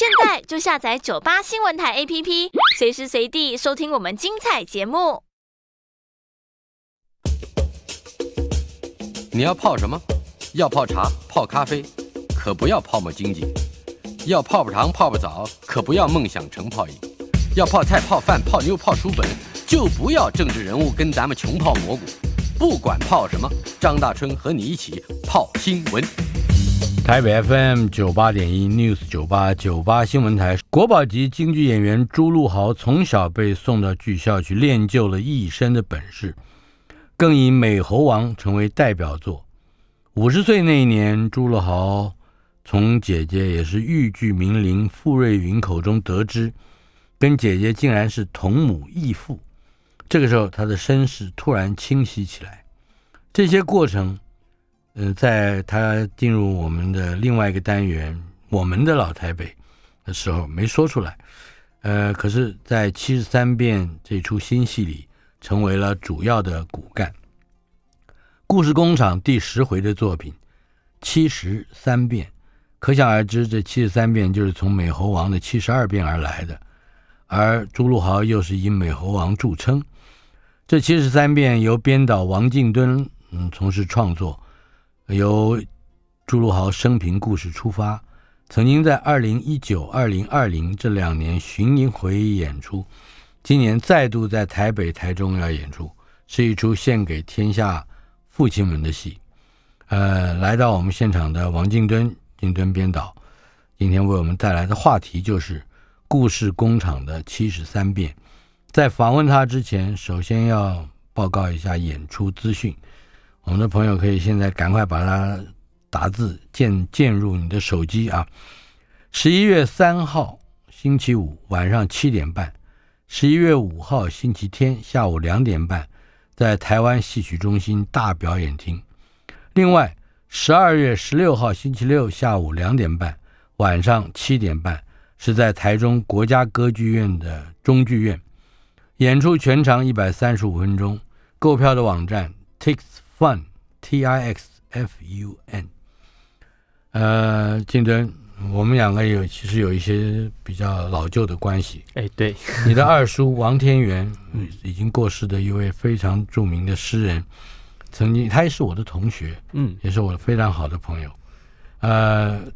现在就下载98新闻台 APP， 随时随地收听我们精彩节目。你要泡什么？要泡茶、泡咖啡，可不要泡沫经济；要泡泡糖、泡泡澡，可不要梦想成泡影；要泡菜、泡饭、泡妞、泡书本，就不要政治人物跟咱们穷泡蘑菇。不管泡什么，张大春和你一起泡新闻。台北 FM 98.1 News 98新闻台，国宝级京剧演员朱陆豪从小被送到剧校去练就了一身的本事，更以《美猴王》成为代表作。50岁那一年，朱陆豪从姐姐也是豫剧名伶傅瑞云口中得知，跟姐姐竟然是同母异父。这个时候，他的身世突然清晰起来。这些过程，在他进入我们的另外一个单元，我们的老台北的时候没说出来，可是在73变这出新戏里成为了主要的骨干。故事工厂第10回的作品73变，可想而知，这73变就是从美猴王的72变而来的，而朱陆豪又是以美猴王著称。这73变由编导王靖敦从事创作，由朱陆豪生平故事出发，曾经在2019、2020这2年巡演回演出，今年再度在台北、台中要演出，是一出献给天下父亲们的戏。来到我们现场的王靖敦，靖敦编导今天为我们带来的话题就是故事工厂的73变。在访问他之前，首先要报告一下演出资讯，我们的朋友可以现在赶快把它打字键入你的手机啊！11月3号星期五晚上7点半，11月5号星期天下午2点半，在台湾戏曲中心大表演厅。另外，12月16号星期六下午2点半，晚上7点半，是在台中国家歌剧院的中剧院演出，全长135分钟。购票的网站 TixFun，靖敦，我们两个其实有一些比较老旧的关系。对，你的二叔王天元，已经过世的一位非常著名的诗人，曾经他也是我的同学，也是我非常好的朋友。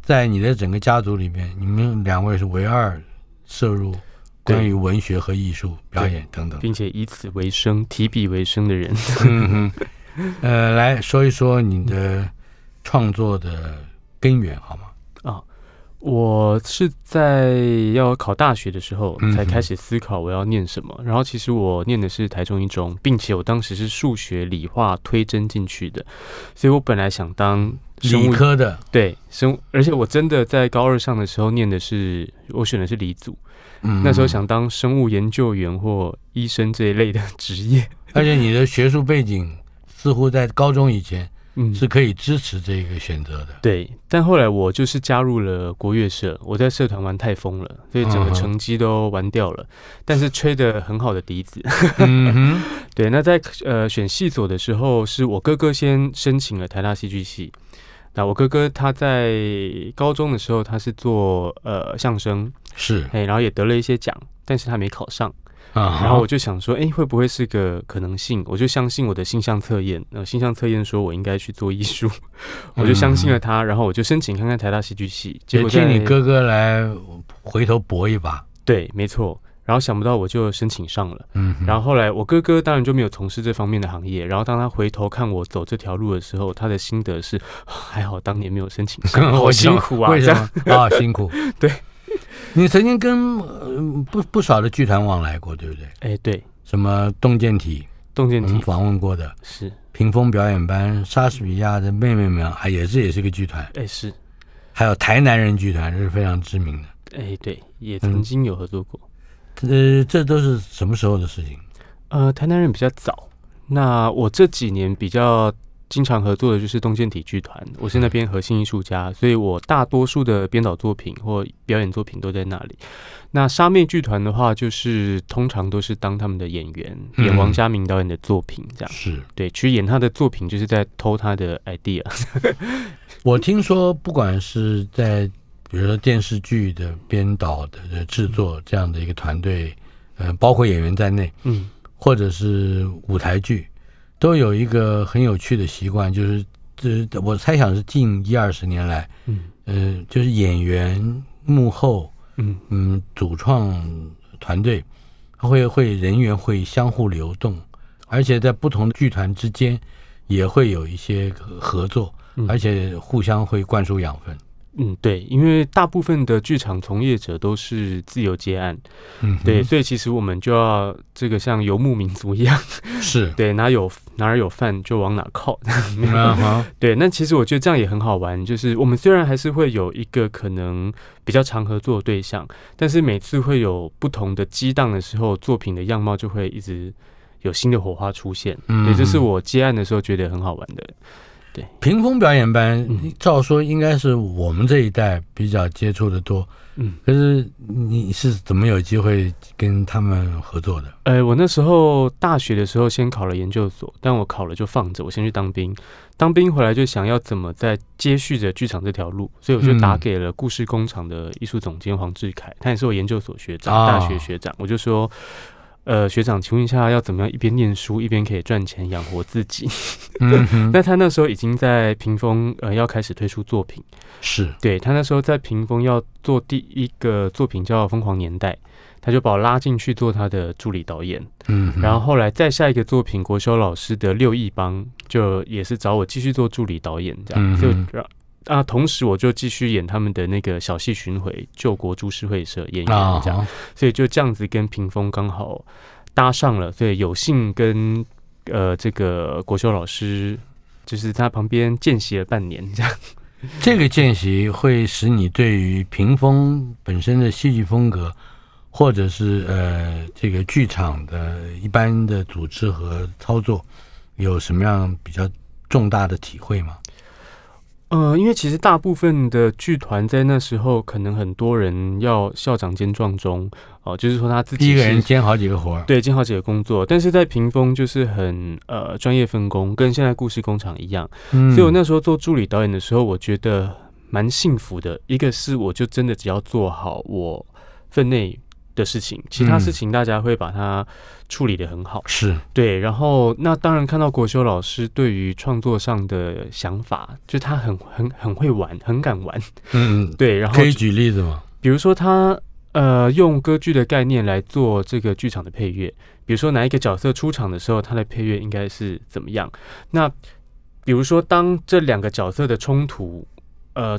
在你的整个家族里面，你们两位是唯二涉入关于文学和艺术表演等等，并且以此为生、提笔为生的人。来说一说你的创作的根源好吗？我是在要考大学的时候才开始思考我要念什么，然后其实我念的是台中一中，并且我当时是数学、理化推甄进去的，所以我本来想当理科的，对，而且我真的在高二上的时候念的是，我选的是理组，那时候想当生物研究员或医生这一类的职业，而且你的学术背景似乎在高中以前是可以支持这个选择的。对，但后来我就是加入了国乐社，我在社团玩太疯了，所以整个成绩都玩掉了，但是吹得很好的笛子。对，那在选系所的时候，是我哥哥先申请了台大戏剧系。那我哥哥他在高中的时候，他是做相声，是，然后也得了一些奖，但是他没考上。然后我就想说，会不会是个可能性？我就相信我的性向测验，性向测验说我应该去做艺术，我就相信了他，然后我就申请看看台大戏剧系，结果借你哥哥来回头搏一把。对，没错。然后想不到我就申请上了，然后后来我哥哥当然就没有从事这方面的行业，然后当他回头看我走这条路的时候，他的心得是，还好当年没有申请上，好辛苦啊。为什么啊？辛苦。对。你曾经跟不少的剧团往来过，对不对？对，什么洞见体，我们访问过的，是屏风表演班、莎士比亚的妹妹们，也是个剧团。是，还有台南人剧团，这是非常知名的。对，也曾经有合作过。这都是什么时候的事情？台南人比较早，那我这几年比较经常合作的就是洞见体剧团，我是那边核心艺术家，所以我大多数的编导作品或表演作品都在那里。那莎妹剧团的话，就是通常都是当他们的演员，演王家明导演的作品，这样是对去演他的作品，就是在偷他的 idea。我听说，不管是在比比如说电视剧的编导的制作这样的一个团队，包括演员在内，嗯，或者是舞台剧，都有一个很有趣的习惯，就是这我猜想是近10-20年来，嗯，就是演员幕后，嗯，主创团队，他会人员会相互流动，而且在不同的剧团之间也会有一些合作，而且互相会灌输养分。嗯，对，因为大部分的剧场从业者都是自由接案，嗯，对，所以其实我们就要这个像游牧民族一样，是对哪有饭就往哪靠，对。那其实我觉得这样也很好玩，就是我们虽然还是会有一个可能比较常合作的对象，但是每次会有不同的激荡的时候，作品的样貌就会一直有新的火花出现，嗯，对，这是我接案的时候觉得很好玩的。对，屏风表演班，照说应该是我们这一代比较接触的多，嗯，可是你是怎么有机会跟他们合作的？我那时候大学的时候先考了研究所，但我考了就放着，我先去当兵，当兵回来就想要怎么再接续着剧场这条路，所以我就打给了故事工厂的艺术总监黄志凯，他也是我研究所学长，大学学长，我就说，学长，请问一下，要怎么样一边念书一边可以赚钱养活自己？嗯，那他那时候已经在屏风要开始推出作品，是对他那时候在屏风要做第一个作品叫《疯狂年代》，他就把我拉进去做他的助理导演。嗯，然后后来再下一个作品，国修老师的《六亿帮》就也是找我继续做助理导演，这样就啊，同时我就继续演他们的那个小戏巡回救国株式会社演员这样，所以就这样子跟屏风刚好搭上了，所以有幸跟这个国修老师就是他旁边见习了半年这样。这个见习会使你对于屏风本身的戏剧风格，或者是这个剧场的一般的组织和操作，有什么样比较重大的体会吗？因为其实大部分的剧团在那时候，可能很多人要校长兼撞钟哦，就是说他自己一个人兼好几个活，对，兼好几个工作。但是在屏风就是很专业分工，跟现在故事工厂一样。所以我那时候做助理导演的时候，我觉得蛮幸福的。一个是我就真的只要做好我分内的事情，其他事情大家会把它处理得很好，是对。然后那当然看到国修老师对于创作上的想法，就他很会玩，很敢玩。嗯，对。然后可以举例子吗？比如说他用歌剧的概念来做这个剧场的配乐，比如说哪一个角色出场的时候，他的配乐应该是怎么样？那比如说当这两个角色的冲突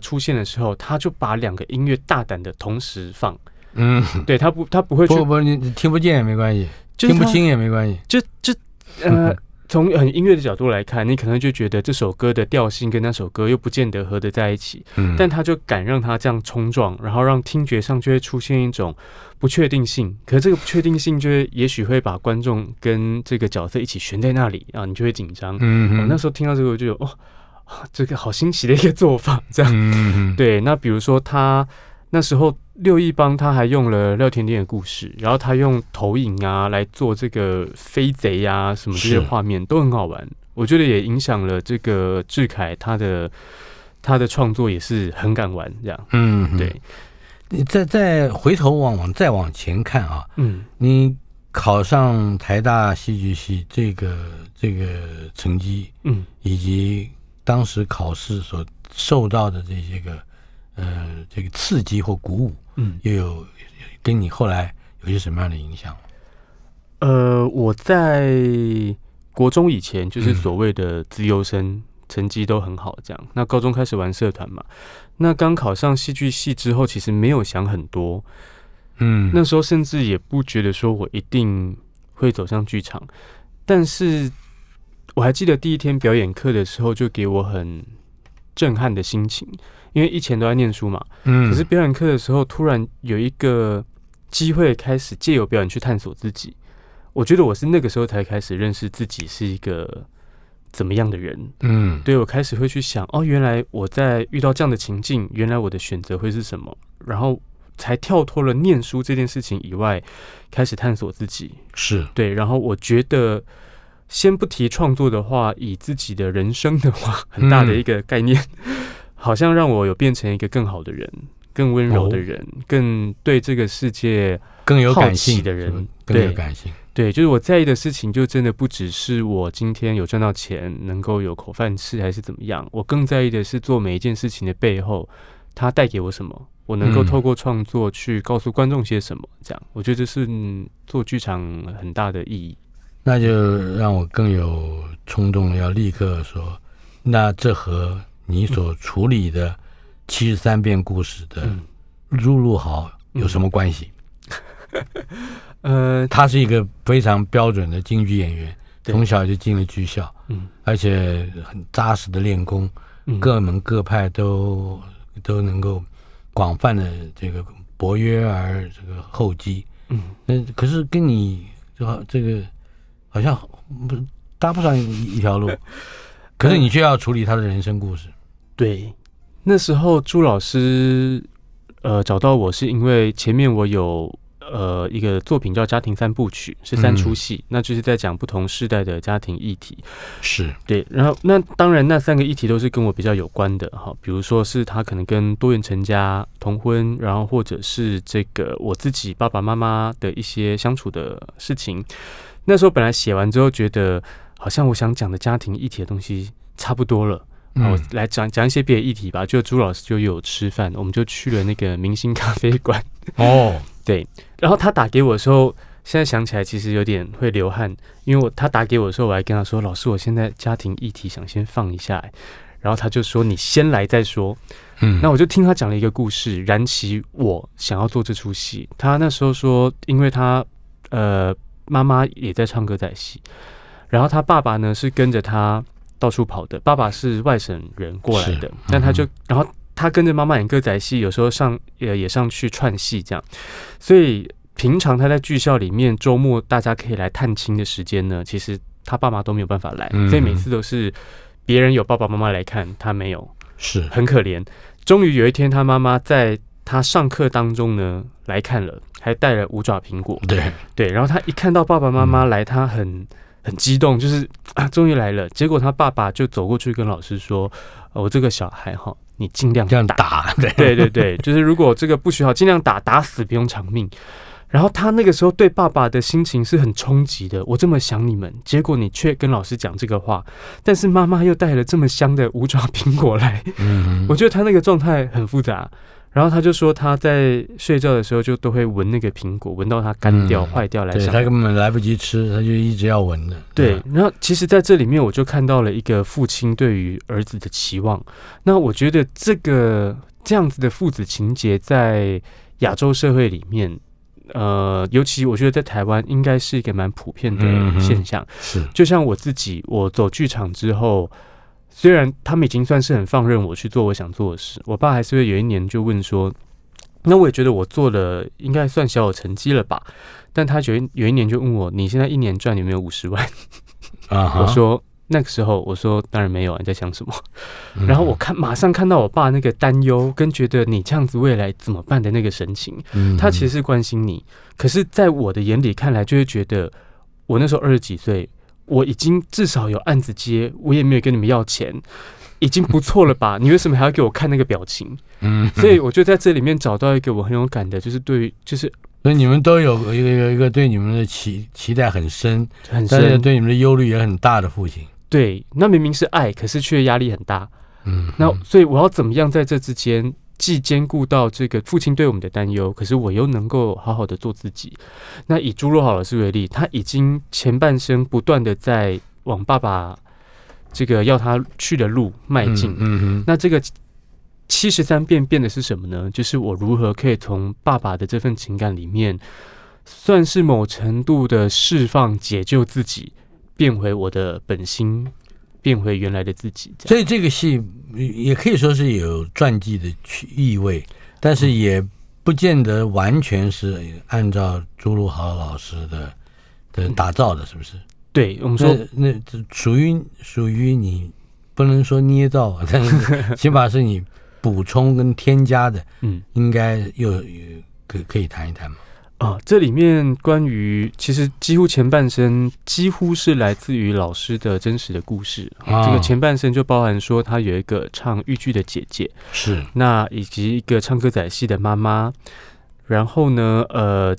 出现的时候，他就把两个音乐大胆的同时放。嗯，对，他不会去，不，你听不见也没关系，听不清也没关系。从很音乐的角度来看，你可能就觉得这首歌的调性跟那首歌又不见得合得在一起，嗯，但他就敢让他这样冲撞，然后让听觉上就会出现一种不确定性。可是这个不确定性就会也许会把观众跟这个角色一起悬在那里啊，你就会紧张。嗯，那时候听到这个我就哦，这个好新奇的一个做法，这样。嗯，对。那比如说他那时候六一帮他还用了廖添丁的故事，然后他用投影啊来做这个飞贼啊什么这些画面都很好玩，我觉得也影响了这个志凯他的创作也是很敢玩这样。嗯，对。你再回头再往前看啊，嗯，你考上台大戏剧系这个成绩，嗯，以及当时考试所受到的这些个这个刺激或鼓舞，嗯，又有跟你后来有些什么样的影响？我在国中以前就是所谓的资优生，成绩都很好，这样。那高中开始玩社团嘛，那刚考上戏剧系之后，其实没有想很多，嗯，那时候甚至也不觉得说我一定会走向剧场，但是我还记得第一天表演课的时候，就给我很震撼的心情。因为以前都在念书嘛，嗯，可是表演课的时候，突然有一个机会开始借由表演去探索自己。我觉得我是那个时候才开始认识自己是一个怎么样的人，嗯，对，我开始会去想，哦，原来我在遇到这样的情境，原来我的选择会是什么，然后才跳脱了念书这件事情以外，开始探索自己，是对。然后我觉得，先不提创作的话，以自己的人生的话，很大的一个概念。好像让我有变成一个更好的人，更温柔的人，更对这个世界更有感性的人，更有感性。对，就是我在意的事情，就真的不只是我今天有赚到钱，能够有口饭吃，还是怎么样。我更在意的是做每一件事情的背后，它带给我什么，我能够透过创作去告诉观众些什么。这样，我觉得这是做剧场很大的意义。那就让我更有冲动，要立刻说，那这和你所处理的73变故事的陆陆豪有什么关系？他是一个非常标准的京剧演员，从小就进了剧校，而且很扎实的练功，各门各派都能够广泛的这个博约而这个厚积，可是跟你这个好像搭不上一条路，可是你却要处理他的人生故事。对，那时候朱老师找到我是因为前面我有。一个作品叫《家庭三部曲》，是3出戏，那就是在讲不同世代的家庭议题。是对，然后那当然那3个议题都是跟我比较有关的哈，比如说是他可能跟多元成家、同婚，然后或者是这个我自己爸爸妈妈的一些相处的事情。那时候本来写完之后，觉得好像我想讲的家庭议题的东西差不多了。我来讲一些别的议题吧。就朱老师就有吃饭，我们就去了那个明星咖啡馆。哦，对。然后他打给我的时候，现在想起来其实有点会流汗，因为他打给我的时候，我还跟他说：“老师，我现在家庭议题想先放一下。”然后他就说：“你先来再说。”那我就听他讲了一个故事，燃起我想要做这出戏。他那时候说，因为他妈妈也在唱歌仔戏，然后他爸爸呢是跟着他。到处跑的，爸爸是外省人过来的，但他就，然后他跟着妈妈演歌仔戏，有时候也上去串戏这样，所以平常他在剧校里面，周末大家可以来探亲的时间呢，其实他爸妈都没有办法来，所以每次都是别人有爸爸妈妈来看，他没有，是很可怜。终于有一天，他妈妈在他上课当中呢来看了，还带了5爪苹果，对，然后他一看到爸爸妈妈来，他很激动，就是啊，终于来了。结果他爸爸就走过去跟老师说：“我这个小孩哈，你尽量这样打，对，就是如果这个不学好，尽量打，打死不用偿命。”然后他那个时候对爸爸的心情是很冲击的。我这么想你们，结果你却跟老师讲这个话，但是妈妈又带了这么香的5爪苹果来，我觉得他那个状态很复杂。然后他就说他在睡觉的时候就都会闻那个苹果，闻到它干掉、坏掉来想。对，他根本来不及吃，他就一直要闻的。对，然后其实在这里面我就看到了一个父亲对于儿子的期望。那我觉得这样子的父子情节在亚洲社会里面，尤其我觉得在台湾应该是一个蛮普遍的现象。是，就像我自己，我走剧场之后。虽然他们已经算是很放任我去做我想做的事，我爸还是会有一年就问说，那我也觉得我做了应该算小有成绩了吧，但他有一年就问我，你现在一年赚有没有50万？我说那个时候我说当然没有啊，你在想什么？然后我马上看到我爸那个担忧跟觉得你这样子未来怎么办的那个神情，他其实是关心你，可是在我的眼里看来就会觉得我那时候20几岁。我已经至少有案子接，我也没有跟你们要钱，已经不错了吧？你为什么还要给我看那个表情？所以我就在这里面找到一个我很有感的，就是对于就是，所以你们都有一个对你们的期待很深，但是对你们的忧虑也很大的父亲。对，那明明是爱，可是却压力很大。那所以我要怎么样在这之间？既兼顾到这个父亲对我们的担忧，可是我又能够好好的做自己。那以朱若好老师为例，他已经前半生不断的在往爸爸这个要他去的路迈进。那这个73变变的是什么呢？就是我如何可以从爸爸的这份情感里面，算是某程度的释放、解救自己，变回我的本心。变回原来的自己，所以这个戏也可以说是有传记的意味，但是也不见得完全是按照朱陆豪老师的打造的，是不是？对，我们说那属于你，不能说捏造，但是起码是你补充跟添加的，应该又可以谈一谈嘛。啊，这里面关于其实几乎前半生几乎是来自于老师的真实的故事。这个前半生就包含说他有一个唱豫剧的姐姐，是那以及一个唱歌仔戏的妈妈，然后呢，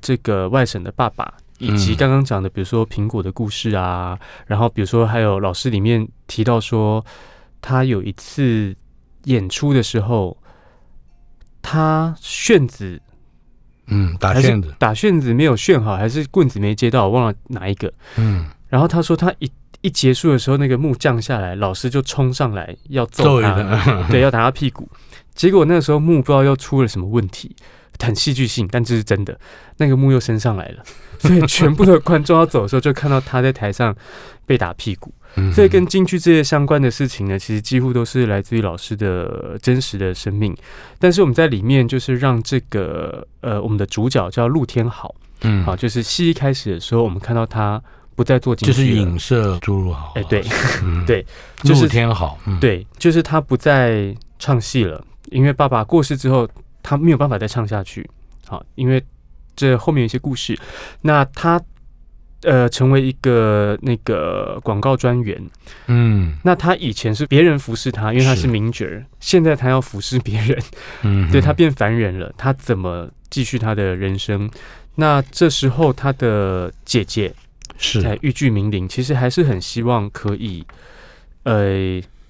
这个外省的爸爸。以及刚刚讲的，比如说苹果的故事啊，然后比如说还有老师里面提到说，他有一次演出的时候，他旋子，打旋子，打旋子没有旋好，还是棍子没接到，我忘了哪一个，然后他说他一结束的时候，那个幕降下来，老师就冲上来要揍他，对，要打他屁股，结果那个时候幕不知道又出了什么问题。很戏剧性，但这是真的。那个幕又升上来了，所以全部的观众要走的时候，就看到他在台上被打屁股。所以跟京剧这些相关的事情呢，其实几乎都是来自于老师的真实的生命。但是我们在里面就是让这个我们的主角叫陆天好，好，就是戏一开始的时候，我们看到他不再做京剧，就是影射朱如豪，对对，就是陆天好，对，就是他不再唱戏了，因为爸爸过世之后。他没有办法再唱下去，好，因为这后面有一些故事。那他成为一个那个广告专员，那他以前是别人服侍他，因为他是名角，现在他要服侍别人，对他变凡人了，他怎么继续他的人生？那这时候他的姐姐是在豫剧名伶，其实还是很希望可以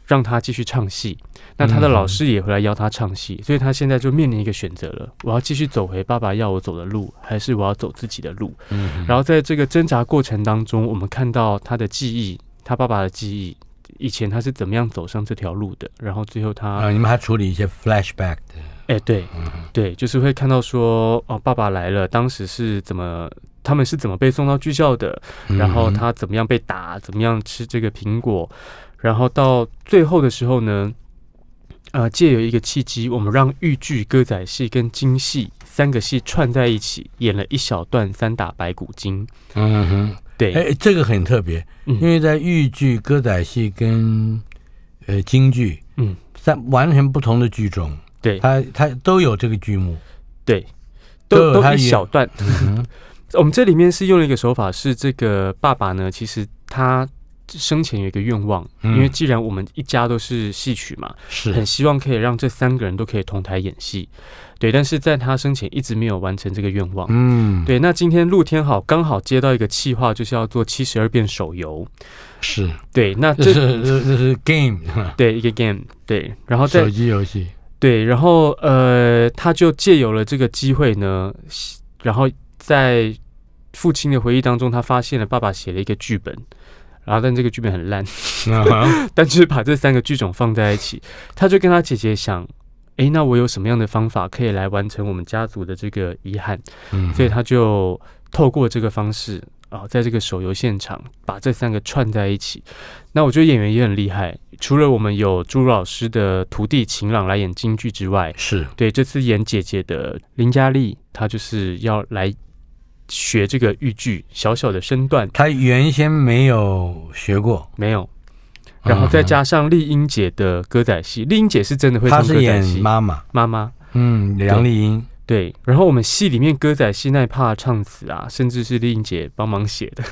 让他继续唱戏，那他的老师也回来邀他唱戏，所以他现在就面临一个选择了：我要继续走回爸爸要我走的路，还是我要走自己的路？然后在这个挣扎过程当中，我们看到他的记忆，他爸爸的记忆，以前他是怎么样走上这条路的？然后最后他，你们还处理一些 flashback 的，对，对，就是会看到说，哦，爸爸来了，当时是怎么。他们是怎么被送到剧校的？然后他怎么样被打？怎么样吃这个苹果？然后到最后的时候呢，借由一个契机，我们让豫剧、歌仔戏跟京戏三个戏串在一起，演了一小段三打白骨精。对，这个很特别，因为在豫剧、歌仔戏跟京剧，完全不同的剧种，对，它都有这个剧目，对，都一小段。我们这里面是用了一个手法，是这个爸爸呢，其实他生前有一个愿望，因为既然我们一家都是戏曲嘛，很希望可以让这三个人都可以同台演戏，对。但是在他生前一直没有完成这个愿望，对。那今天陆天好刚好接到一个企划，就是要做72变手游，是对。那这是 game， 对，一个 game， 对。然后在手机游戏，对。然后他就借由了这个机会呢，然后。在父亲的回忆当中，他发现了爸爸写了一个剧本，然后但这个剧本很烂，但就是把这三个剧种放在一起，他就跟他姐姐想，那我有什么样的方法可以来完成我们家族的这个遗憾？所以他就透过这个方式啊，在这个手游现场把这三个串在一起。那我觉得演员也很厉害，除了我们有朱老师的徒弟秦朗来演京剧之外，是对这次演姐姐的林嘉丽，她就是要来。学这个豫剧，小小的身段，他原先没有学过，没有。然后再加上丽英姐的歌仔戏，丽英姐是真的会唱歌仔戏，她是演妈妈，梁丽英，对。然后我们戏里面歌仔戏那一趴唱词啊，甚至是丽英姐帮忙写的，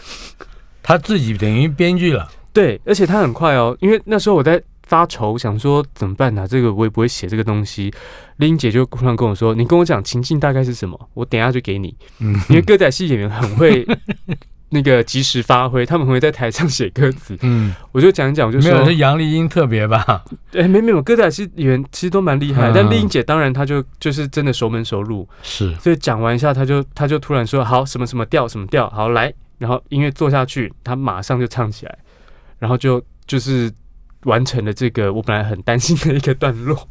她自己等于编剧了，对。而且她很快哦，因为那时候我在。发愁想说怎么办呢、这个我也不会写这个东西。林姐就突然跟我说：“你跟我讲情境大概是什么，我等一下就给你。”因为歌仔戏演员很会那个即时发挥，他们很会在台上写歌词。我就讲一讲，我就说没有是杨丽英特别吧？没有，歌仔戏演员其实都蛮厉害，但林姐当然她就是真的熟门熟路。是，所以讲完一下，她就突然说：“好，什么什么调，什么调，好来。”然后音乐做下去，她马上就唱起来，然后就是。完成了这个我本来很担心的一个段落，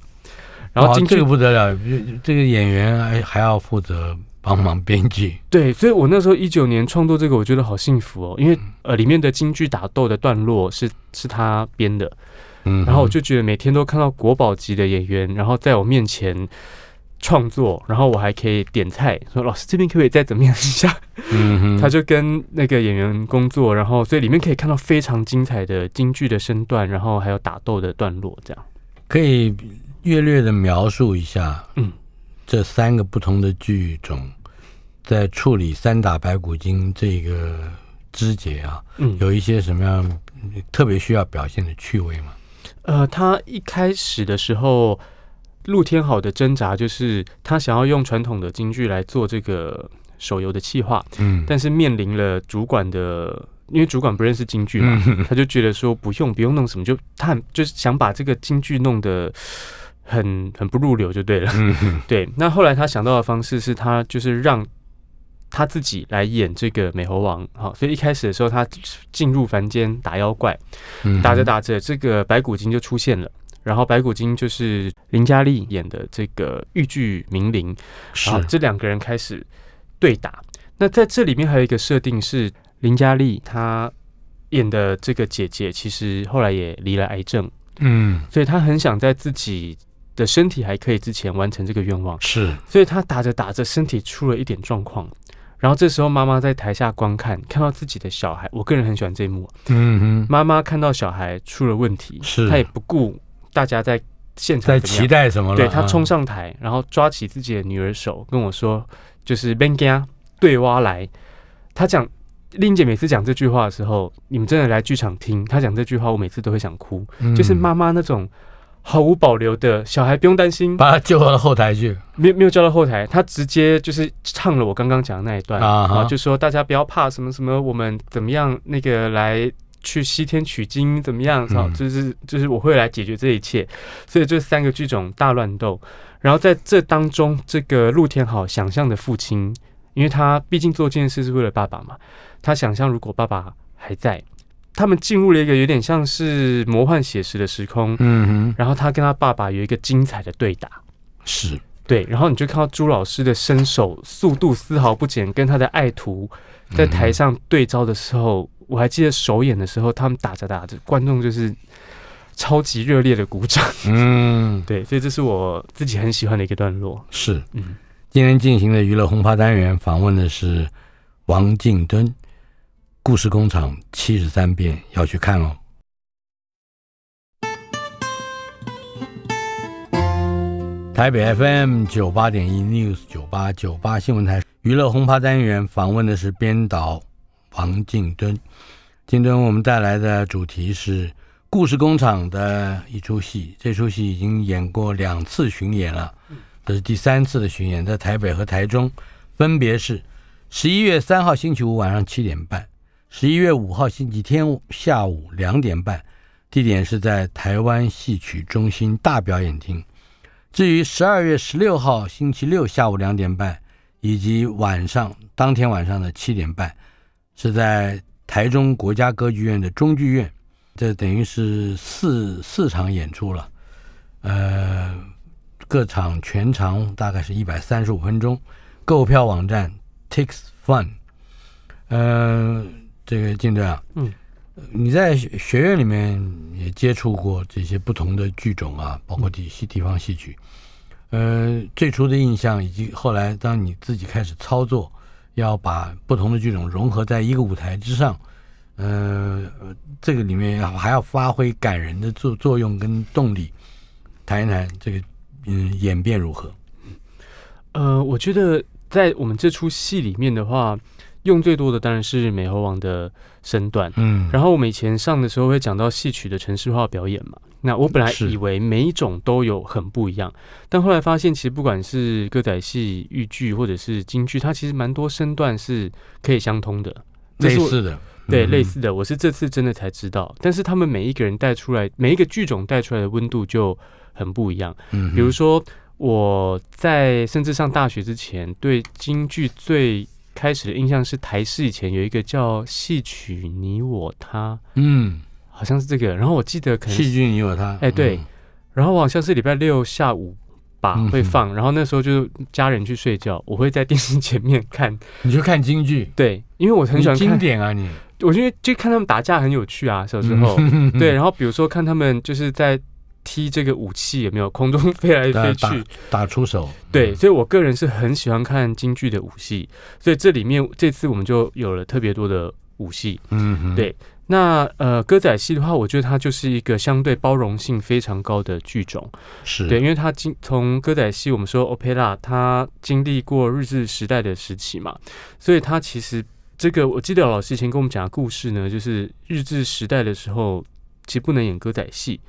然后这个不得了，这个演员还要负责帮忙编剧，对。所以我那时候19年创作这个，我觉得好幸福哦，因为里面的京剧打斗的段落是他编的，然后我就觉得每天都看到国宝级的演员，然后在我面前创作，然后我还可以点菜，说老师这边可不可以再怎么样一下？他就跟那个演员工作，然后所以里面可以看到非常精彩的京剧的身段，然后还有打斗的段落，这样可以略略的描述一下，这三个不同的剧种在处理三打白骨精这个枝节啊，有一些什么样特别需要表现的趣味吗？他一开始的时候，陆天好的挣扎就是他想要用传统的京剧来做这个手游的企划，但是面临了主管的。因为主管不认识京剧嘛，他就觉得说不用弄什么，就是想把这个京剧弄得很不入流就对了。对，那后来他想到的方式是他就是让他自己来演这个美猴王，好，所以一开始的时候他进入凡间打妖怪，打着打着这个白骨精就出现了。然后白骨精就是林嘉丽演的这个豫剧名伶，然后这两个人开始对打。那在这里面还有一个设定是。林嘉丽她演的这个姐姐，其实后来也罹了癌症，所以她很想在自己的身体还可以之前完成这个愿望，是，所以她打着打着身体出了一点状况，然后这时候妈妈在台下观看，看到自己的小孩，我个人很喜欢这一幕，妈妈看到小孩出了问题，是，她也不顾大家在现场在期待什么了，对，她冲上台，然后抓起自己的女儿手跟我说，就是别怕，对我来，她讲。令姐每次讲这句话的时候，你们真的来剧场听她讲这句话，我每次都会想哭。就是妈妈那种毫无保留的小孩不用担心，把他救到后台去，没有叫到后台，他直接就是唱了我刚刚讲的那一段啊，就说大家不要怕什么什么，我们怎么样那个来去西天取经怎么样，就是我会来解决这一切。所以这三个剧种大乱斗，然后在这当中，这个陆天好想象的父亲。因为他毕竟做这件事是为了爸爸嘛，他想象如果爸爸还在，他们进入了一个有点像是魔幻写实的时空，然后他跟他爸爸有一个精彩的对打，是对，然后你就看到朱老师的身手速度丝毫不减，跟他的爱徒在台上对招的时候，我还记得首演的时候，他们打着打着，观众就是超级热烈的鼓掌，对，所以这是我自己很喜欢的一个段落，是，今天进行的娱乐轰趴单元访问的是王靖敦，故事工厂73变要去看哦。台北 FM 98.1 News 98新闻台娱乐轰趴单元访问的是编导王靖敦。靖敦，我们带来的主题是故事工厂的一出戏，这出戏已经演过2次巡演了。这是第3次的巡演，在台北和台中，分别是11月3号星期五晚上7点半，11月5号星期天下午2点半，地点是在台湾戏曲中心大表演厅。至于12月16号星期六下午2点半，以及当天晚上的7点半，是在台中国家歌剧院的中剧院，这等于是四场演出了，各场全长大概是135分钟，购票网站 TixFun。这个靖敦啊，你在学院里面也接触过这些不同的剧种啊，包括地方戏曲。最初的印象以及后来当你自己开始操作，要把不同的剧种融合在一个舞台之上，这个里面还要发挥感人的作用跟动力，谈一谈这个。演变如何？我觉得在我们这出戏里面的话，用最多的当然是美猴王的身段。然后我们以前上的时候会讲到戏曲的程式化表演嘛。那我本来以为每一种都有很不一样，但后来发现其实不管是歌仔戏、豫剧或者是京剧，它其实蛮多身段是可以相通的，类似的。对，类似的，我是这次真的才知道。但是他们每一个人带出来，每一个剧种带出来的温度就很不一样。比如说我在甚至上大学之前，对京剧最开始的印象是台视以前有一个叫戏曲你我他，好像是这个。然后我记得可能戏剧你我他，对。然后我好像是礼拜六下午吧会放，然后那时候就家人去睡觉，我会在电视前面看。你就看京剧？对，因为我很喜欢看经典啊你。我觉得就看他们打架很有趣啊，小时候。对，然后比如说看他们就是在踢这个武器，有没有空中飞来飞去，打出手。对，所以我个人是很喜欢看京剧的武戏，所以这里面这次我们就有了特别多的武戏。对，那歌仔戏的话，我觉得它就是一个相对包容性非常高的剧种，是对，因为它从歌仔戏我们说 opera， 它经历过日治时代的时期嘛，所以它其实这个我记得老师以前跟我们讲的故事呢，就是日治时代的时候其实不能演歌仔戏，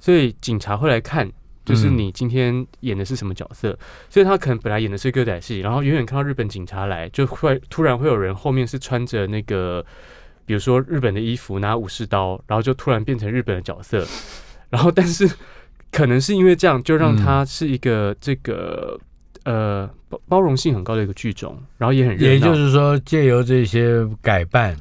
所以警察会来看。就是你今天演的是什么角色，所以他可能本来演的是歌仔戏，然后远远看到日本警察来，就会突然会有人后面是穿着那个，比如说日本的衣服，拿武士刀，然后就突然变成日本的角色，然后但是可能是因为这样，就让他是一个这个包容性很高的一个剧种，然后也很热闹。也就是说，借由这些改扮，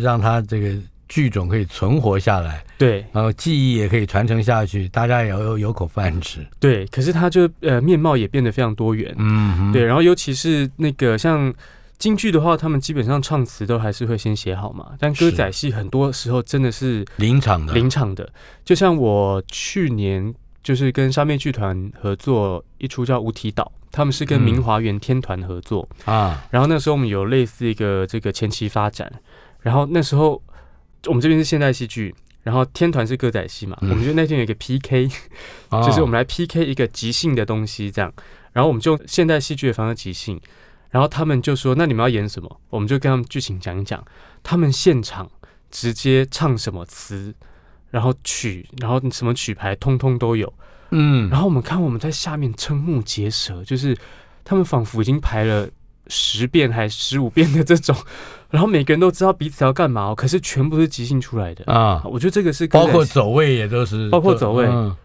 让他这个。剧种可以存活下来，对，然后技艺也可以传承下去，大家也有口饭吃。对，可是它就面貌也变得非常多元，嗯，对。然后尤其是那个像京剧的话，他们基本上唱词都还是会先写好嘛，但歌仔戏很多时候真的是临场的。就像我去年就是跟莎妹剧团合作一出叫《无题岛》。他们是跟明华园天团合作啊，然后那时候我们有类似一个这个前期发展，然后那时候。我们这边是现代戏剧，然后天团是歌仔戏嘛，我们就那天有一个 PK， 就是我们来 PK 一个即兴的东西这样，然后我们就用现代戏剧的方式即兴，然后他们就说那你们要演什么，我们就跟他们剧情讲一讲，他们现场直接唱什么词，然后曲，然后什么曲牌通通都有，嗯，然后我们看我们在下面瞠目结舌，就是他们仿佛已经排了10遍还15遍的这种，然后每个人都知道彼此要干嘛，可是全部是即兴出来的啊！我觉得这个是包括走位也都是，包括走位。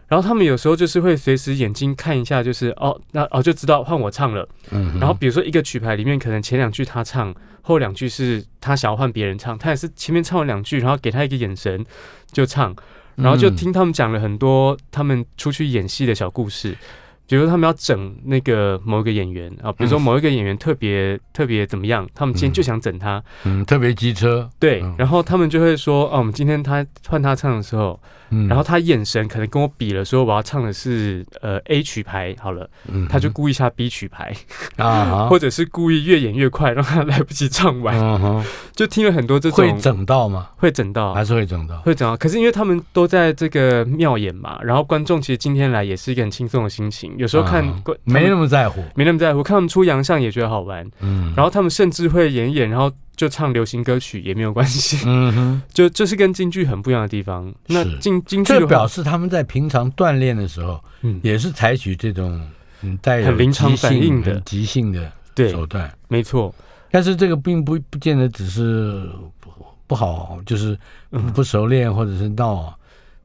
然后他们有时候就是会随时眼睛看一下，就是那就知道换我唱了。嗯，然后比如说一个曲牌里面，可能前2句他唱，后2句是他想要换别人唱，他也是前面唱了2句，然后给他一个眼神就唱，然后就听他们讲了很多他们出去演戏的小故事。比如说他们要整那个某一个演员啊，比如说某一个演员特别怎么样，他们今天就想整他，特别机车，对，然后他们就会说，哦，我们今天他换他唱的时候，然后他眼神可能跟我比了，说我要唱的是A 曲牌好了，他就故意下 B 曲牌啊，或者是故意越演越快，让他来不及唱完，就听了很多这种会整到吗？会整到，还是会整到？会整到。可是因为他们都在这个庙演嘛，然后观众其实今天来也是一个很轻松的心情。有时候看没那么在乎，看他们出洋相也觉得好玩，然后他们甚至会演一演，然后就唱流行歌曲也没有关系，就是跟京剧很不一样的地方。那京剧这表示他们在平常锻炼的时候，也是采取这种带有临场反应的即兴的手段，没错。但是这个并不见得只是不好，就是不熟练或者是闹。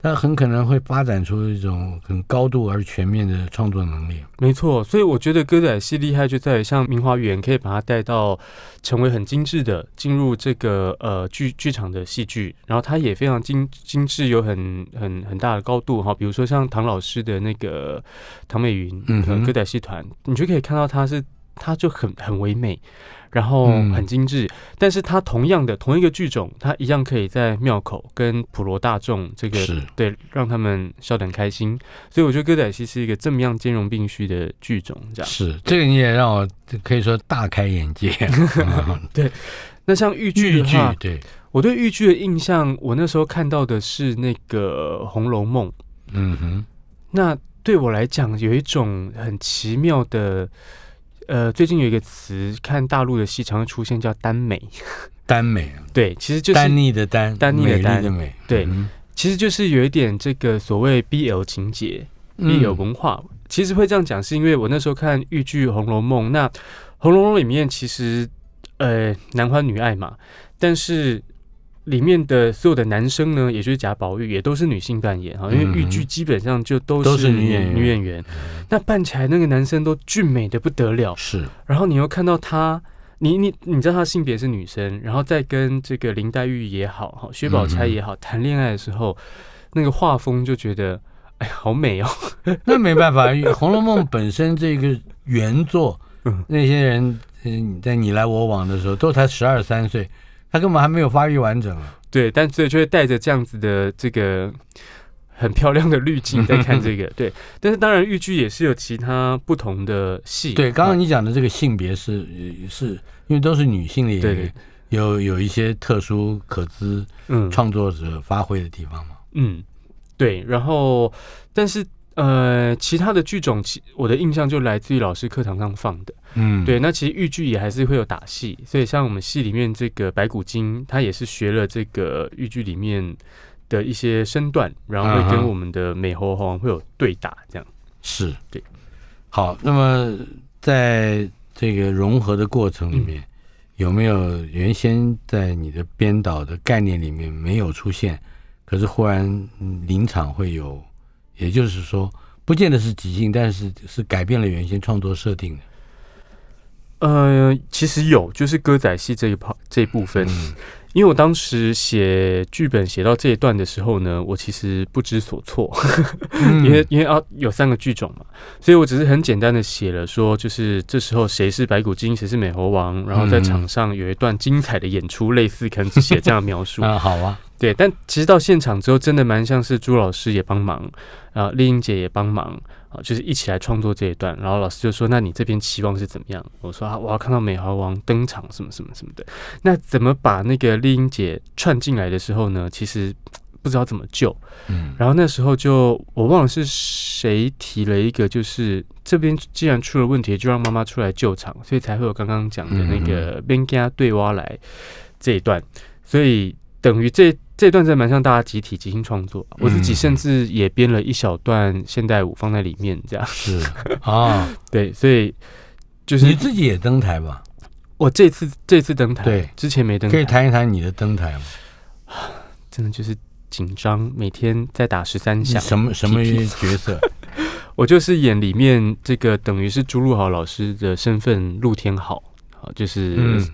它很可能会发展出一种很高度而全面的创作能力。没错，所以我觉得歌仔戏厉害就在于像明华园可以把它带到成为很精致的，进入这个剧场的戏剧，然后它也非常精致，有很大的高度哈。比如说像唐老师的那个唐美云歌仔戏团，你就可以看到它就很唯美，然后很精致，但是它同一个剧种，它一样可以在庙口跟普罗大众这个对让他们笑得很开心，所以我觉得歌仔戏是一个这么样兼容并蓄的剧种，这样是这个你也让我可以说大开眼界。对，那像豫剧的话，对我对豫剧的印象，我那时候看到的是那个《红楼梦》，那对我来讲有一种很奇妙的。最近有一个词，看大陆的戏常会出现，叫耽美。耽美，对，其实就是单腻的单，单腻的单，美，对，其实就是有一点这个所谓 BL 情节、BL 文化。其实会这样讲，是因为我那时候看豫剧《红楼梦》，那《红楼梦》里面其实男欢女爱嘛，但是里面的所有的男生呢，也就是贾宝玉，也都是女性扮演哈，因为豫剧基本上就都是女演员，那扮起来那个男生都俊美的不得了，是。然后你又看到他，你知道他性别是女生，然后再跟这个林黛玉也好，薛宝钗也好谈恋爱的时候，那个画风就觉得哎好美哦。那没办法，《红楼梦》本身这个原作，那些人在你来我往的时候，都才12、13岁。他根本还没有发育完整啊！对，但所以就会带着这样子的这个很漂亮的滤镜在看这个，对。但是当然，豫剧也是有其他不同的戏。对，刚刚你讲的这个性别是因为都是女性的演员，又有一些特殊可资创作者发挥的地方吗？嗯，对。然后，但是其他的剧种，我的印象就来自于老师课堂上放的。嗯，对。那其实豫剧也还是会有打戏，所以像我们戏里面这个白骨精，他也是学了这个豫剧里面的一些身段，然后会跟我们的美猴皇会有对打，这样。是，对。好，那么在这个融合的过程里面，有没有原先在你的编导的概念里面没有出现，可是忽然临场会有，也就是说，不见得是即兴，但是是改变了原先创作设定的。其实有，就是歌仔戏这一部分，因为我当时写剧本写到这一段的时候呢，我其实不知所措，因为啊有3个剧种嘛，所以我只是很简单的写了说，就是这时候谁是白骨精，谁是美猴王，然后在场上有一段精彩的演出，类似可能只写这样的描述。好啊。对，但其实到现场之后，真的蛮像是朱老师也帮忙，丽英姐也帮忙，就是一起来创作这一段。然后老师就说：“那你这边期望是怎么样？”我说：“啊，我要看到美猴王登场，什么什么什么的。”那怎么把那个丽英姐串进来的时候呢？其实不知道怎么救。然后那时候就我忘了是谁提了一个，就是这边既然出了问题，就让妈妈出来救场，所以才会有刚刚讲的那个边家对挖来这一段。所以等于这段真的蛮像大家集体即兴创作，我自己甚至也编了一小段现代舞放在里面，这样是啊，对，所以就是你自己也登台吧？我这次登台，对，之前没登台，可以谈一谈你的登台吗？真的就是紧张，每天在打13响，什么角色？我就是演里面这个，等于是朱陸豪老师的身份，陆天豪，就是。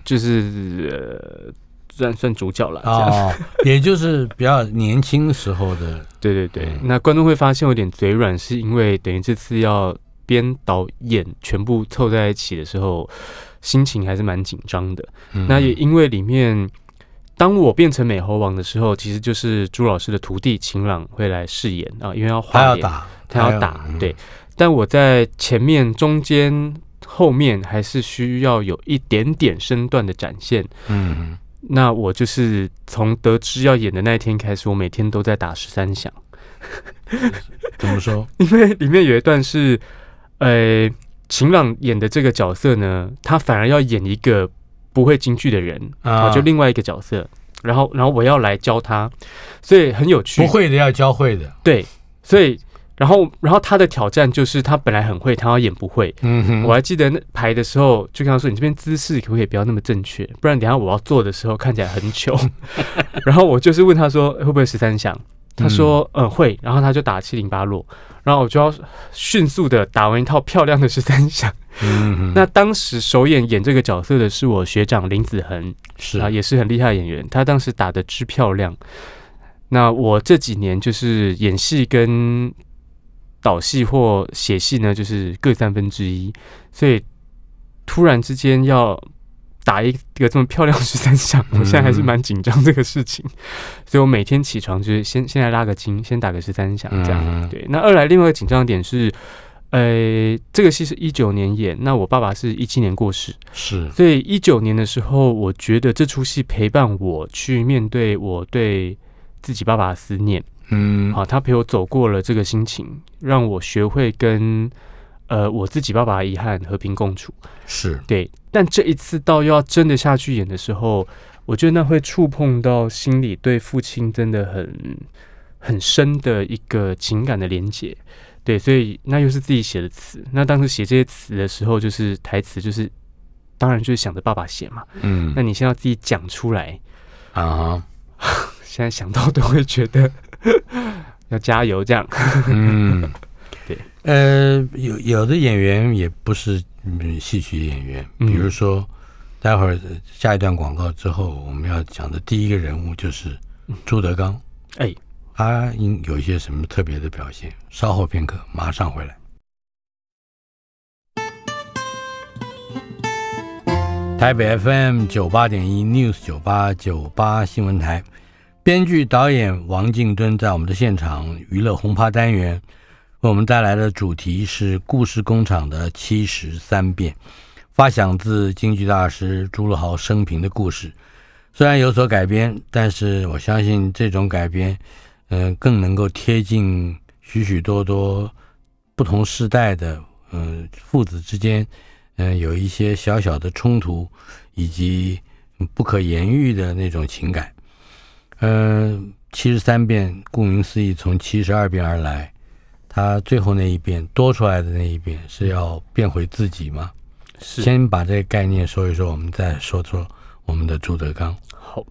算主角了，哦，也就是比较年轻时候的。对对对，那观众会发现我有点嘴软，是因为等于这次要编导演全部凑在一起的时候，心情还是蛮紧张的。那也因为里面，当我变成美猴王的时候，其实就是朱老师的徒弟秦朗会来饰演啊，因为要化脸，他要打，对。但我在前面、中间、后面还是需要有一点点身段的展现。那我就是从得知要演的那一天开始，我每天都在打13响。怎么说？因为里面有一段是，秦朗演的这个角色呢，他反而要演一个不会京剧的人啊，就另外一个角色。然后我要来教他，所以很有趣。不会的要教会的。对，所以。然后他的挑战就是他本来很会，他要演不会。我还记得那排的时候，就跟他说：“你这边姿势可不可以不要那么正确？不然等一下我要做的时候看起来很糗。”然后我就是问他说：“会不会13响？”他说：“会。”然后他就打708落，然后我就要迅速的打完一套漂亮的13响。那当时首演这个角色的是我学长林子恒，是啊，也是很厉害的演员。他当时打的之漂亮。那我这几年就是演戏跟导戏或写戏呢，就是各1/3，所以突然之间要打一个这么漂亮13响，我现在还是蛮紧张这个事情，所以我每天起床就是先来拉个筋，先打个13响这样。对，那2来另外一个紧张的点是，这个戏是19年演，那我爸爸是17年过世，是，所以19年的时候，我觉得这出戏陪伴我去面对我对自己爸爸的思念。好，他陪我走过了这个心情，让我学会跟我自己爸爸的遗憾和平共处。是，对。但这一次到要真的下去演的时候，我觉得那会触碰到心里对父亲真的很深的一个情感的连结。对，所以那又是自己写的词。那当时写这些词的时候，就是台词，就是当然就是想着爸爸写嘛。那你先要自己讲出来啊。现在想到都会觉得要加油这样。对。有的演员也不是戏曲演员，比如说，待会儿下一段广告之后，我们要讲的第一个人物就是朱德刚。他应有一些什么特别的表现？稍后片刻，马上回来。台北 FM 98.1 News 9898新闻台。编剧导演王靖敦在我们的现场娱乐轰趴单元为我们带来的主题是故事工厂的73变，发想自京剧大师朱陸豪生平的故事。虽然有所改编，但是我相信这种改编，更能够贴近许许多多不同世代的父子之间有一些小小的冲突以及不可言喻的那种情感。73变顾名思义从72变而来，它最后那一变多出来的那一变是要变回自己吗？是。先把这个概念说一说，我们再说说我们的朱德刚。好，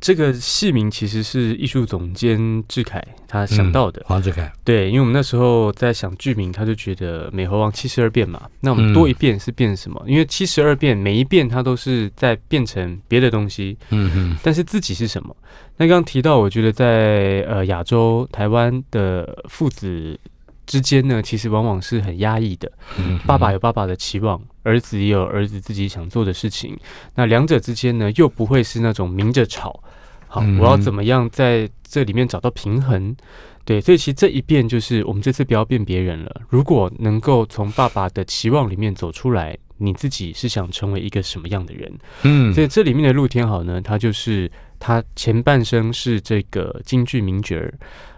这个戏名其实是艺术总监志凯他想到的，黄志凯。对，因为我们那时候在想剧名，他就觉得美猴王72变嘛，那我们多一变是变什么？因为72变每一变它都是在变成别的东西，但是自己是什么？那刚刚提到，我觉得在亚洲台湾的父子之间呢，其实往往是很压抑的。爸爸有爸爸的期望，儿子也有儿子自己想做的事情。那两者之间呢，又不会是那种明着吵。好，我要怎么样在这里面找到平衡？对，所以其实这一变就是我们这次不要变别人了。如果能够从爸爸的期望里面走出来，你自己是想成为一个什么样的人？所以这里面的陆天豪呢，他就是他前半生是这个京剧名角，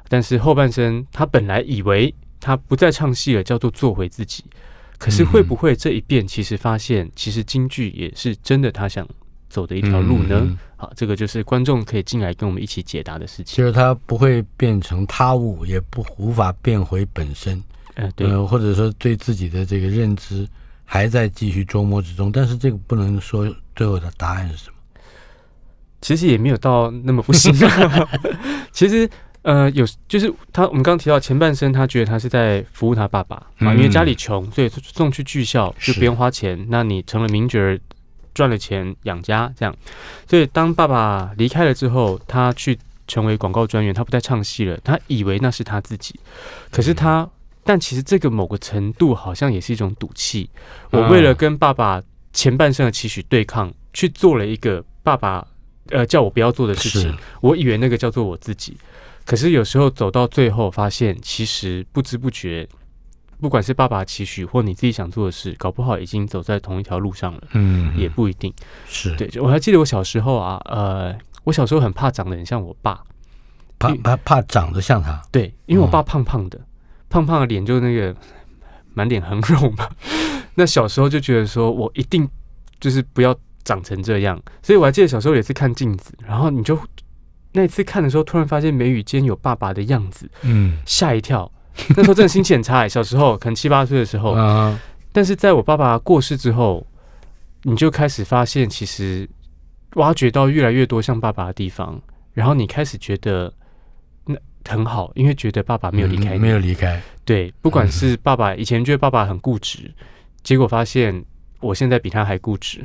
但是后半生他本来以为他不再唱戏了，叫做做回自己。可是会不会这一变，其实发现其实京剧也是真的他想走的一条路呢？好，这个就是观众可以进来跟我们一起解答的事情。就是他不会变成他物，也无法变回本身。对，或者说对自己的这个认知还在继续琢磨之中，但是这个不能说最后的答案是什么。其实也没有到那么不行。其实就是他，我们刚刚提到前半生，他觉得他是在服务他爸爸，因为家里穷，所以送去剧校就不用花钱。那你成了名角，赚了钱养家，这样。所以当爸爸离开了之后，他去成为广告专员，他不再唱戏了，他以为那是他自己，可是他，但其实这个某个程度好像也是一种赌气。我为了跟爸爸前半生的期许对抗，去做了一个爸爸叫我不要做的事情，我以为那个叫做我自己。可是有时候走到最后，发现其实不知不觉，不管是爸爸期许或你自己想做的事，搞不好已经走在同一条路上了。也不一定是对。我还记得我小时候啊，我小时候很怕长得很像我爸，怕长得像他。对，因为我爸胖胖的，胖胖的脸就那个满脸横肉嘛。那小时候就觉得说我一定就是不要长成这样，所以我还记得小时候也是看镜子，然后你就。那次看的时候，突然发现眉宇间有爸爸的样子，吓一跳。那时候真的心情很差，小时候可能7、8岁的时候。但是在我爸爸过世之后，你就开始发现，其实挖掘到越来越多像爸爸的地方，然后你开始觉得那很好，因为觉得爸爸没有离开你，没有离开。对，不管是爸爸以前觉得爸爸很固执，结果发现。我现在比他还固执。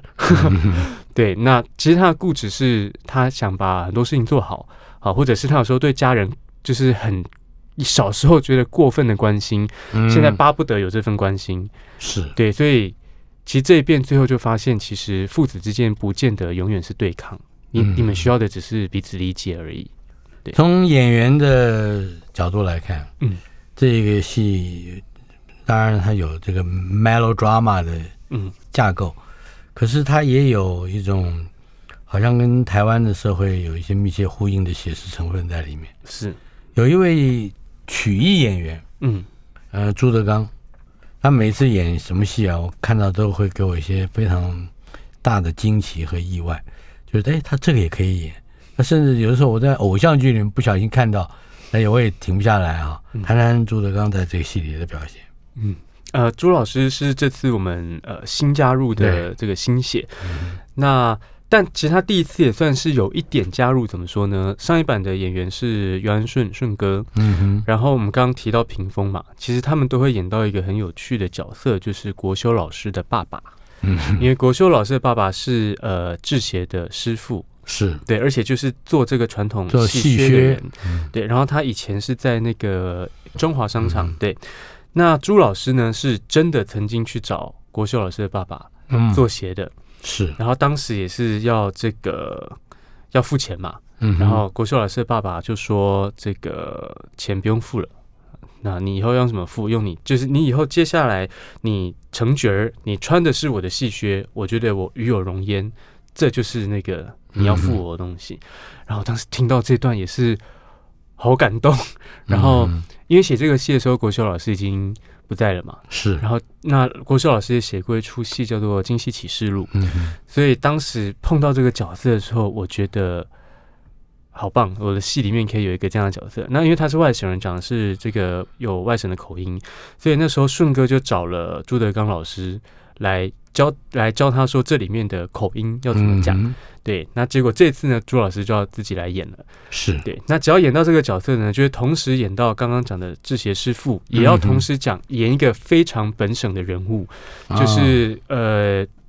对，那其实他的固执是他想把很多事情做好，或者是他有时候对家人就是很小时候觉得过分的关心，现在巴不得有这份关心。是对，所以其实这一变最后就发现，其实父子之间不见得永远是对抗，你们需要的只是彼此理解而已。对，从演员的角度来看，这个戏当然它有这个 melodrama 的。架构，可是它也有一种好像跟台湾的社会有一些密切呼应的写实成分在里面。是有一位曲艺演员，朱德刚，他每次演什么戏啊，我看到都会给我一些非常大的惊奇和意外，就是他这个也可以演。那甚至有的时候我在偶像剧里面不小心看到，哎，我也停不下来啊。谈朱德刚在这个戏里的表现。朱老师是这次我们新加入的这个新血，但其实他第一次也算是有一点加入，怎么说呢？上一版的演员是袁安顺顺哥，然后我们刚刚提到屏风嘛，其实他们都会演到一个很有趣的角色，就是国修老师的爸爸，因为国修老师的爸爸是制鞋的师傅。是对，而且就是做这个传统戏靴的人，对，然后他以前是在那个中华商场，对。那朱老师呢，是真的曾经去找国修老师的爸爸做鞋的，是。然后当时也是要这个要付钱嘛，然后国修老师的爸爸就说这个钱不用付了，那你以后用什么付？用你就是你以后接下来你成角儿，你穿的是我的戏靴，我觉得我与有荣焉，这就是那个你要付我的东西。然后当时听到这段也是好感动。然后因为写这个戏的时候，国修老师已经不在了嘛，是。然后那国修老师也写过一出戏叫做《今夕启示录》，所以当时碰到这个角色的时候，我觉得好棒！我的戏里面可以有一个这样的角色。那因为他是外省人，讲的是这个有外省的口音，所以那时候顺哥就找了朱德刚老师来教他说这里面的口音要怎么讲。对，那结果这次呢，朱老师就要自己来演了。是，对。那只要演到这个角色呢，就会同时演到刚刚讲的志协师傅，也要同时讲演一个非常本省的人物，就是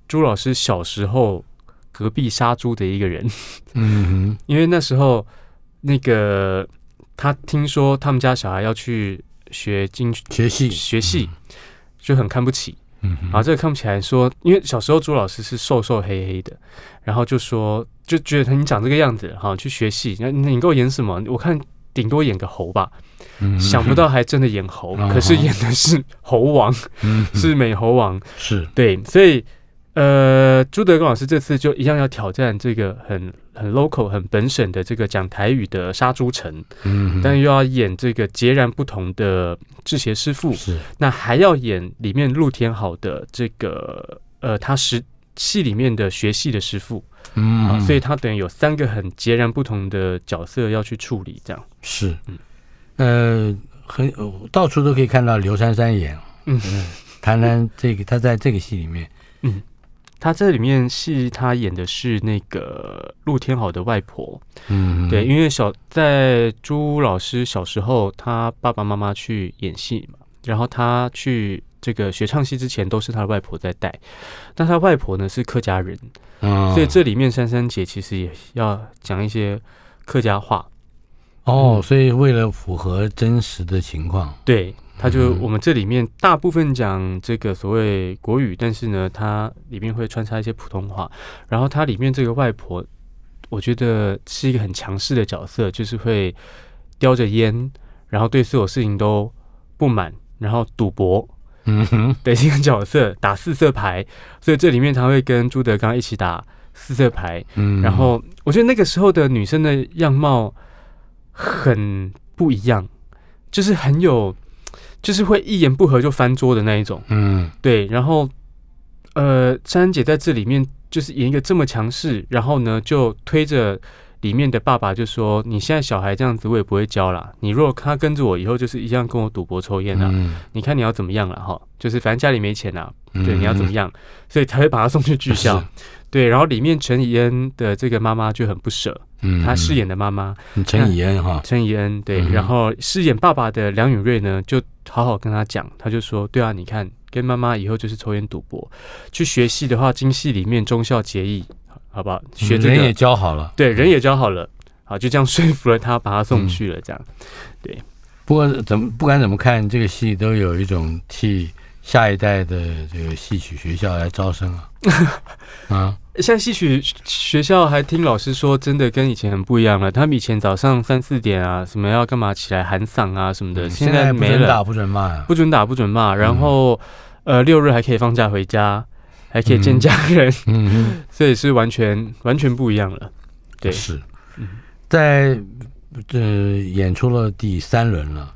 朱老师小时候隔壁杀猪的一个人，因为那时候那个他听说他们家小孩要去学戏，就很看不起，然后这个看不起来说，因为小时候朱老师是瘦瘦黑黑的，然后就说就觉得你长这个样子，好去学戏，你给我演什么？我看顶多演个猴吧，想不到还真的演猴，可是演的是猴王，是美猴王，是对，所以。朱德刚老师这次就一样要挑战这个很 local、很本省的这个讲台语的杀猪城，但又要演这个截然不同的制鞋师傅，那还要演里面陆天好的这个他戏里面的学戏的师傅，所以他等于有三个很截然不同的角色要去处理，这样是，到处都可以看到刘珊珊演，谈谈这个他在这个戏里面，他这里面戏他演的是那个陆天好的外婆，对，因为在朱老师小时候，他爸爸妈妈去演戏嘛，然后他去这个学唱戏之前，都是他的外婆在带，但他外婆呢是客家人，所以这里面珊珊姐其实也要讲一些客家话哦，所以为了符合真实的情况，对。他就我们这里面大部分讲这个所谓国语，但是呢，它里面会穿插一些普通话。然后它里面这个外婆，我觉得是一个很强势的角色，就是会叼着烟，然后对所有事情都不满，然后赌博，对这个角色打四色牌。所以这里面他会跟朱德刚一起打四色牌。然后我觉得那个时候的女生的样貌很不一样，就是很有。就是会一言不合就翻桌的那一种，对。然后，珊珊姐在这里面就是演一个这么强势，然后呢就推着里面的爸爸就说：“你现在小孩这样子，我也不会教啦。你如果他跟着我以后，就是一样跟我赌博抽烟啦。你看你要怎么样了哈？就是反正家里没钱啦，对，你要怎么样？所以才会把他送去剧校。对，然后里面陈以恩的这个妈妈就很不舍，她饰演的妈妈陈以恩哈，陈以恩对，然后饰演爸爸的梁允瑞呢，就好好跟他讲，他就说，对啊，你看跟妈妈以后就是抽烟赌博，去学戏的话，京戏里面忠孝节义，好不好？学这个人也教好了，对，人也教好了，好就这样说服了他，把他送去了，这样，对。不过不管怎么看，这个戏都有一种替下一代的这个戏曲学校来招生啊，现在戏曲学校还听老师说，真的跟以前很不一样了。他们以前早上3、4点啊，什么要干嘛起来喊嗓啊什么的，现在没了，不准打不准骂呀，不准打不准骂。然后6日还可以放假回家，还可以见家人，所以是完全不一样了。对，是，在演出了第3轮了，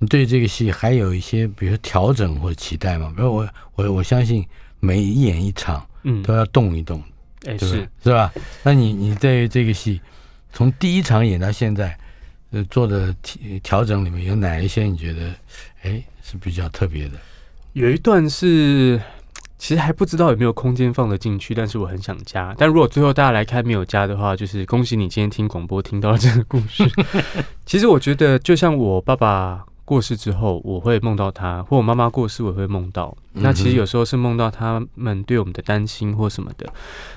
你对这个戏还有一些，比如说调整或者期待吗？比如我相信每演一场。都要动一动，是吧？那你对这个戏从第1场演到现在，做的调整里面有哪一些你觉得是比较特别的？有一段是其实还不知道有没有空间放得进去，但是我很想加。但如果最后大家来看没有加的话，就是恭喜你今天听广播听到了这个故事。其实我觉得就像我爸爸过世之后，我会梦到他，或我妈妈过世，我会梦到。那其实有时候是梦到他们对我们的担心或什么的。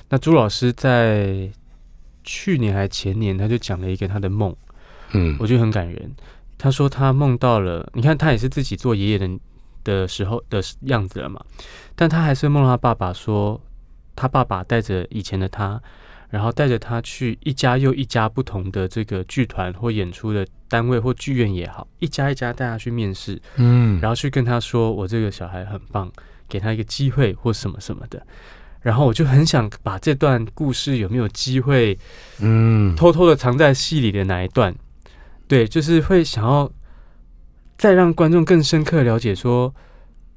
那朱老师在去年还前年，他就讲了一个他的梦，我觉得很感人。他说他梦到了，你看他也是自己做爷爷的时候的样子了嘛，但他还是梦到他爸爸说，他爸爸带着以前的他，然后带着他去一家又一家不同的这个剧团或演出的单位或剧院也好，一家一家带他去面试，然后去跟他说我这个小孩很棒，给他一个机会或什么什么的。然后我就很想把这段故事有没有机会，偷偷的藏在戏里的哪一段？对，就是会想要再让观众更深刻了解说，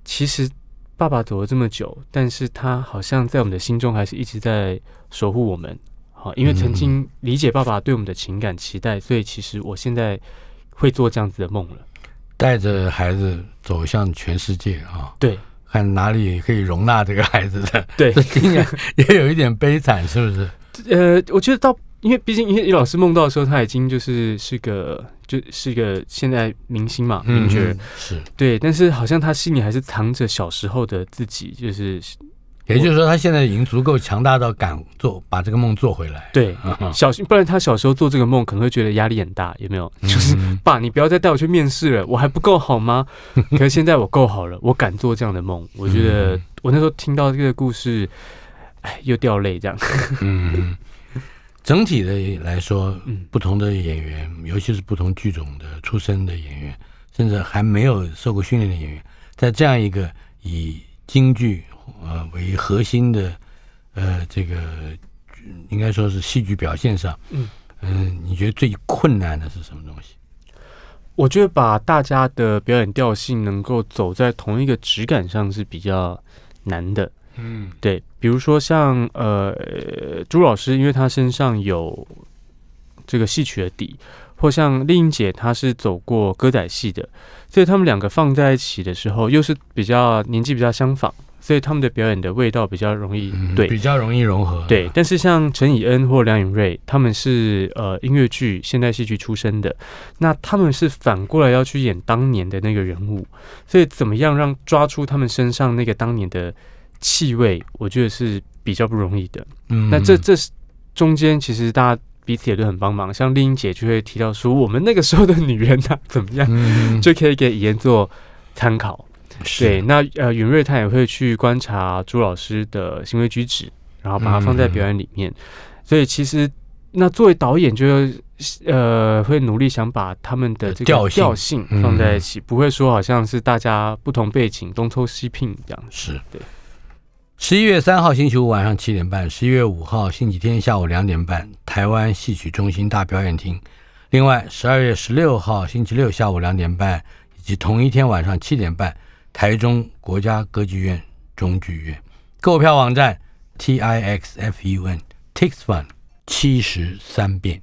其实爸爸走了这么久，但是他好像在我们的心中还是一直在守护我们。好，因为曾经理解爸爸对我们的情感期待，所以其实我现在会做这样子的梦了。带着孩子走向全世界啊！对。看哪里可以容纳这个孩子的，对，听着也有一点悲惨，是不是？我觉得到，因为毕竟叶老师梦到的时候，他已经就是一个现在明星嘛，名角、是，对。但是好像他心里还是藏着小时候的自己，就是，也就是说，他现在已经足够强大到敢做，把这个梦做回来。对，不然他小时候做这个梦可能会觉得压力很大，有没有？就是爸，你不要再带我去面试了，我还不够好吗？可是现在我够好了，我敢做这样的梦。我觉得我那时候听到这个故事，哎，又掉泪这样。整体的来说，不同的演员，尤其是不同剧种的出身的演员，甚至还没有受过训练的演员，在这样一个以京剧为核心的这个应该说是戏剧表现上，你觉得最困难的是什么东西？我觉得把大家的表演调性能够走在同一个质感上是比较难的。对，比如说像朱老师，因为他身上有这个戏曲的底，或像丽英姐，她是走过歌仔戏的，所以他们两个放在一起的时候，又是比较年纪比较相仿，所以他们的表演的味道比较容易对，比较容易融合。对，但是像陈以恩或梁颖瑞，他们是音乐剧、现代戏剧出身的，那他们是反过来要去演当年的那个人物，所以怎么样让抓出他们身上那个当年的气味，我觉得是比较不容易的。那这中间其实大家彼此也都很帮忙，像丽英姐就会提到说，我们那个时候的女人啊怎么样，就可以给以恩做参考。对，那允瑞他也会去观察朱老师的行为举止，然后把它放在表演里面。所以其实那作为导演就会努力想把他们的这个调性放在一起，不会说好像是大家不同背景东抽西拼这样。是，对。11月3号星期五晚上7点半，11月5号星期天下午2点半，台湾戏曲中心大表演厅。另外，12月16号星期六下午2点半，以及同一天晚上7点半。台中国家歌剧院中剧院。购票网站 TixFun，TixFun 73变。